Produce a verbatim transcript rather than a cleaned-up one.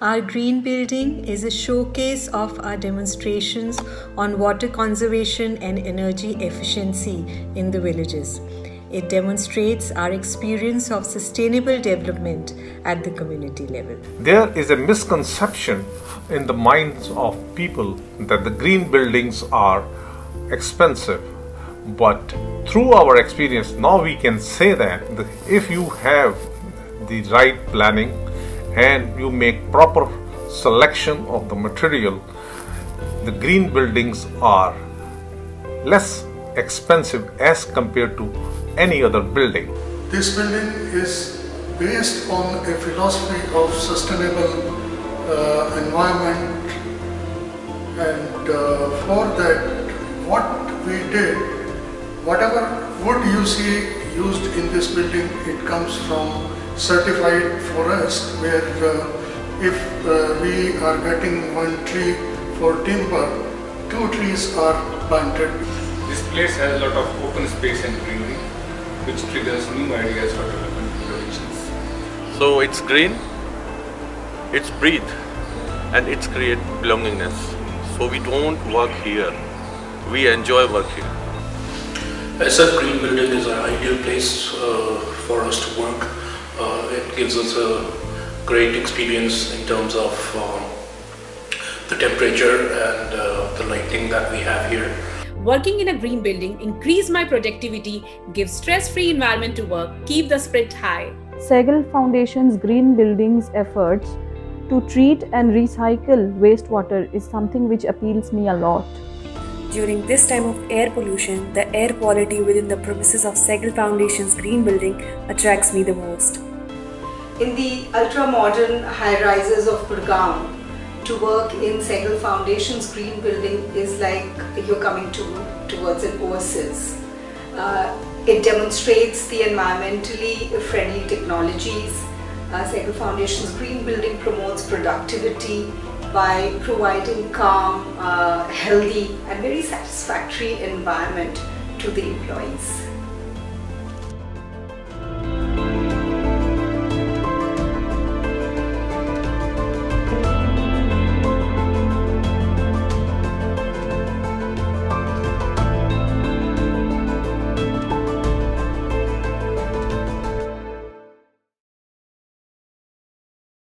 Our green building is a showcase of our demonstrations on water conservation and energy efficiency in the villages. It demonstrates our experience of sustainable development at the community level. There is a misconception in the minds of people that the green buildings are expensive, but through our experience now we can say that if you have the right planning and you make proper selection of the material, the green buildings are less expensive as compared to any other building. This building is based on a philosophy of sustainable uh, environment, and uh, for that what we did, whatever wood you see used in this building, it comes from certified forest, where uh, if uh, we are getting one tree for timber, two trees are planted. This place has a lot of open space and greenery, which triggers new ideas for development projects. So it's green, it's breathe, and it's create belongingness. So we don't work here, we enjoy work here. S F Green Building is an ideal place uh, for us to work. Uh, it gives us a great experience in terms of uh, the temperature and uh, the lighting that we have here. Working in a green building increases my productivity, gives stress-free environment to work, keep the spirit high. Sehgal Foundation's green buildings efforts to treat and recycle wastewater is something which appeals me a lot. During this time of air pollution, the air quality within the premises of Sehgal Foundation's green building attracts me the most. In the ultra-modern high-rises of Gurugram, to work in Sehgal Foundation's green building is like you're coming to, towards an oasis. Uh, it demonstrates the environmentally friendly technologies, Uh, Sehgal Foundation's green building promotes productivity by providing calm, uh, healthy and very satisfactory environment to the employees.